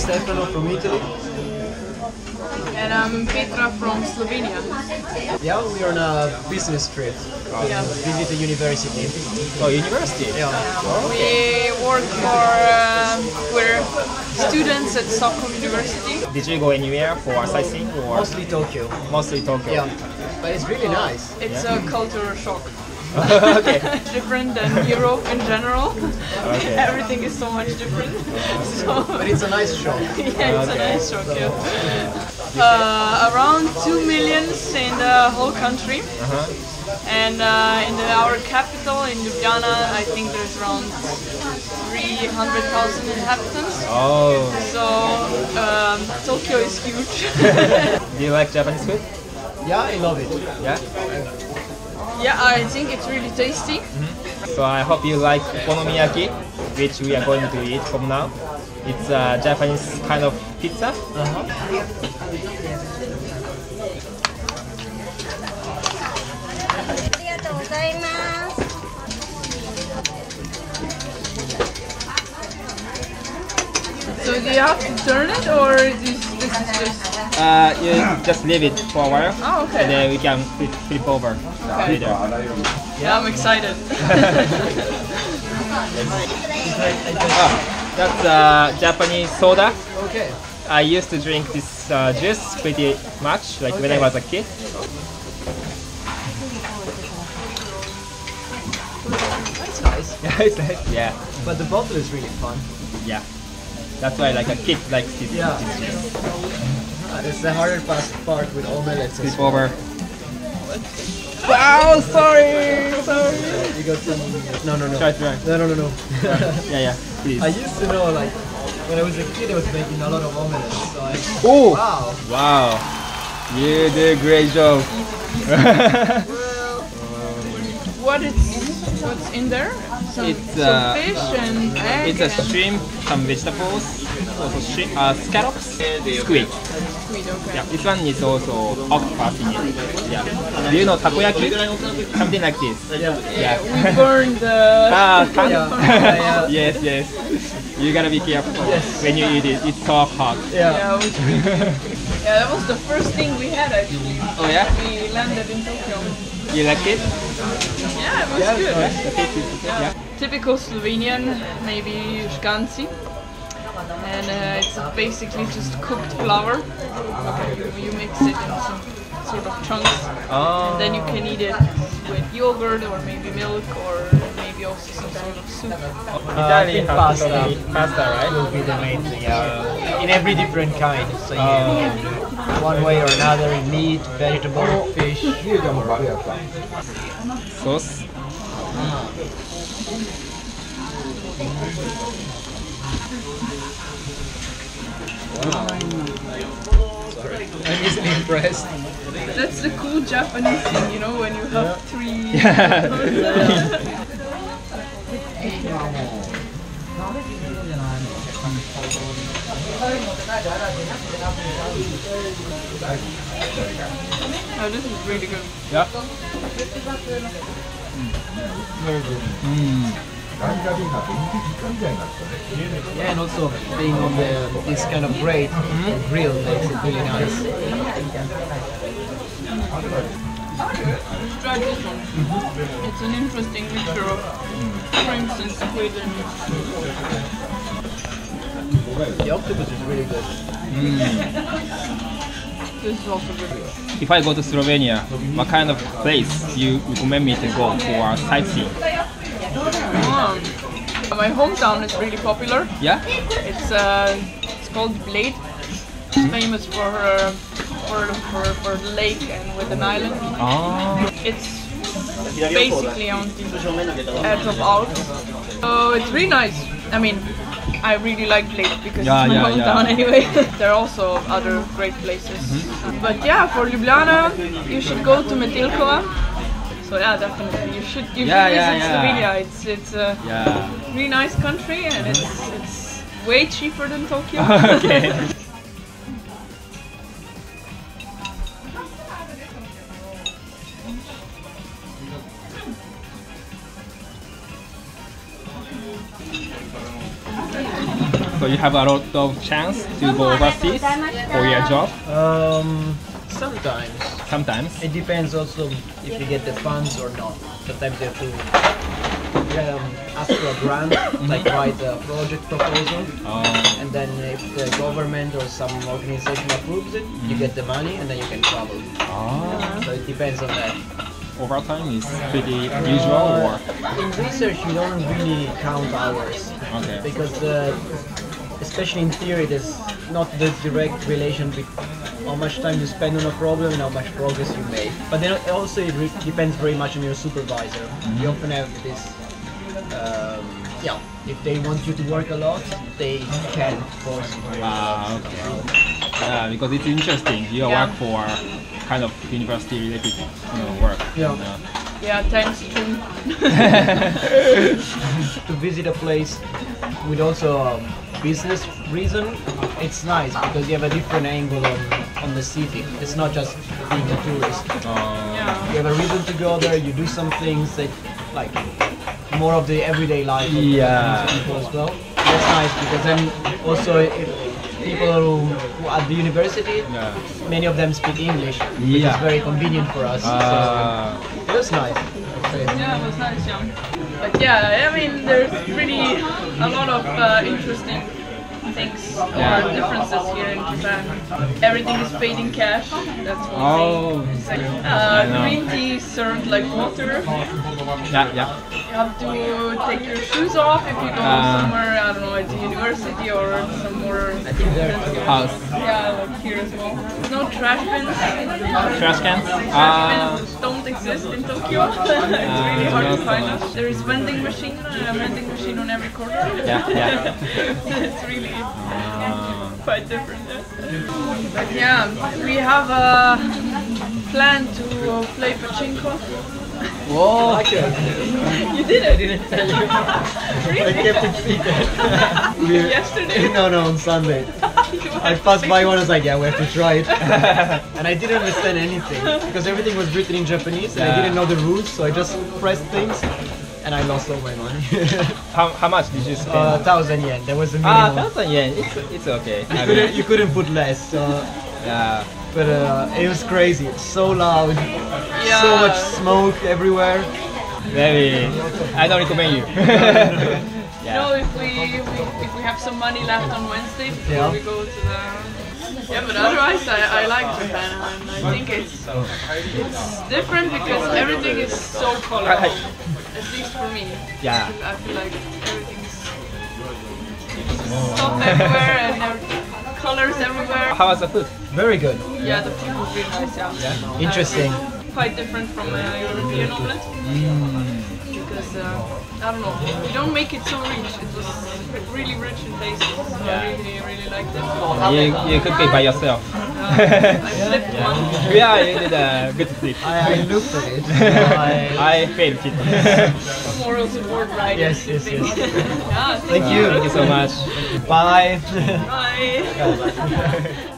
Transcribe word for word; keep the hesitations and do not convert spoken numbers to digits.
Stefano from Italy. And I'm Petra from Slovenia. Yeah, we are on a business trip. Um, yeah. Visit the university. Oh, university? Yeah. Um, we work for, uh, we're students at Stockholm University. Did you go anywhere for sightseeing? Or? Mostly Tokyo. Mostly Tokyo. Yeah. But it's really nice. It's yeah. a cultural shock. Okay. Different than Europe in general. Okay. Everything is so much different. So but it's a nice shock. Yeah, it's okay. a nice shock. So. Yeah. Uh, around two million in the whole country, uh-huh. and uh, in the, our capital in Ljubljana, I think there's around three hundred thousand inhabitants. Oh. So um, Tokyo is huge. Do you like Japanese food? Yeah, I love it. Yeah. I Yeah, I think it's really tasty. Mm-hmm. So I hope you like okonomiyaki, which we are going to eat from now. It's a Japanese kind of pizza. Uh-huh. So do you have to turn it, or this, this is just... Uh, you just leave it for a while, oh, okay. and then we can flip, flip over. Okay. Yeah, I'm excited. Oh, that's uh, Japanese soda. Okay. I used to drink this uh, juice pretty much, like okay. when I was a kid. That's nice. Yeah, it's nice. Yeah. But the bottle is really fun. Yeah. That's why, like, a kid likes this. Yeah. This juice. It's the harder part with omelets. Flip over. Wow, sorry, sorry. You got some... No, no, no. Try, try. No, no, no, no. Yeah, yeah, please. I used to know, like, when I was a kid, I was making a lot of omelets. So I... Oh! Wow. Wow. You did a great job. Easy, easy. Well, what is, what's in there? Some, it's, some uh, fish and egg. It's a shrimp, some vegetables, also shrimp, uh, scallops, squid. Squid, okay. Yeah, this one is also octopus in it. Yeah. Do you know takoyaki? Something like this. Yeah. yeah. yeah. We burned the... Ah, yeah. yeah. Yes, yes. You gotta be careful yes. when you eat it. It's so hot. Yeah. Yeah, it was really yeah, that was the first thing we had actually. Oh yeah? We landed in Tokyo. You like it? Yeah, it was yeah, good. Right. Yeah. Yeah. Typical Slovenian, maybe Škanci. And uh, it's basically just cooked flour. Okay. You mix it in some sort of chunks. Oh. And then you can eat it with yogurt or maybe milk or maybe also some sort of soup. Uh, Italian pasta. Pasta, right? Will be the main thing. Yeah. In every different kind. So you uh. one way or another, meat, vegetable, fish. Sauce. Wow. I'm easily impressed. That's the cool Japanese thing, you know, when you have yeah. three. Yeah. Oh, this is really good. Yeah. Very good. Mm. Yeah, and also being on the, this kind of grate, mm-hmm. grill makes it really nice. Try this one. Mm-hmm. It's an interesting mixture of shrimps and squid and... The octopus is really good. Mm. This is also good. If I go to Slovenia, what kind of place you recommend me to go for sightseeing? Mm. My hometown is really popular. Yeah. It's uh, it's called Bled. It's famous for her, for for for the lake and with an island. Oh. It's basically on the edge of Alps. So it's really nice. I mean. I really like Bled because yeah, it's my yeah, hometown yeah. anyway. There are also other great places. Mm-hmm. But yeah, for Ljubljana, you should go to Medilkoa. So yeah, definitely you should you yeah, should yeah, visit yeah. Slovenia. It's it's a yeah. really nice country and it's it's way cheaper than Tokyo. Okay. Thank you. So you have a lot of chance to go overseas for your job? Um, sometimes. Sometimes? It depends also if you get the funds or not. Sometimes you have to um, ask for a grant, like write a project proposal, oh. and then if the government or some organization approves it, mm. you get the money and then you can travel. Oh. So it depends on that. Overtime is pretty usual, or in research you don't really count hours, okay. because uh, especially in theory there's not the direct relation between how much time you spend on a problem and how much progress you make. But then also it re depends very much on your supervisor. Mm-hmm. You often have this, um, yeah, if they want you to work a lot, they can force you to work ah, okay. you know? Yeah, because it's interesting. You yeah. work for. Kind of university-related you know, work. Yeah, and, uh, yeah, times two. To visit a place with also um, business reason, it's nice because you have a different angle on, on the city. It's not just being a tourist. Uh, yeah. You have a reason to go there. You do some things that, like, more of the everyday life. Of yeah. People as well. That's nice because then also. It, People who are at the university, yeah. many of them speak English, which yeah. is very convenient for us. Uh, so it was nice. Yeah, it was nice, yeah. But yeah, I mean, there's really a lot of uh, interesting things yeah. or differences here in Japan. Everything is paid in cash, that's one oh, thing. It's like, uh, green tea is served like water. Yeah, yeah. You have to take your shoes off if you go uh, somewhere, I don't know, at the university or somewhere at the house. Yeah, like here as well. No trash bins. Trash cans? Trash uh, bins don't exist in Tokyo. It's really uh, hard to find them. There is vending machine, a vending machine on every corner. Yeah, yeah. It's really uh, quite different. But yeah, we have a plan to play pachinko. Whoa! You did it! I didn't tell you. Really? I kept it secret. Yesterday? No, no, on Sunday. I passed by one, I was like, yeah, we have to try it. And I didn't understand anything, because everything was written in Japanese, and yeah. I didn't know the rules, so I just pressed things, and I lost all my money. how, how much did you spend? Uh, a thousand yen, that was the minimum. Ah, thousand yen, it's, it's okay. You couldn't, you couldn't put less, so... Yeah. But uh, it was crazy, it's so loud, yeah. so much smoke everywhere. Very. I don't recommend you. yeah. No, if we, if we if we have some money left on Wednesday before yeah. we go to the... Yeah, but otherwise I, I like Japan and I think it's, it's different because everything is so colorful, at least for me. Yeah. I feel, I feel like everything's stuff everywhere and everything. Colors everywhere. How was the food? Very good. Yeah, the food was really nice. Yeah. yeah. Interesting. Uh, quite different from a uh, European omelette. Mm. Because uh, I don't know, you don't make it so rich. It was really rich in taste. So yeah. I really, really liked it. You, you cooked it by yourself. Uh, I flipped yeah. one. Yeah, you did a good flip. I, I looked at it. I, I failed it. Moral support, right? Yes, yes, yes. yeah, thank, thank you. you. Thank you so much. Bye. Bye.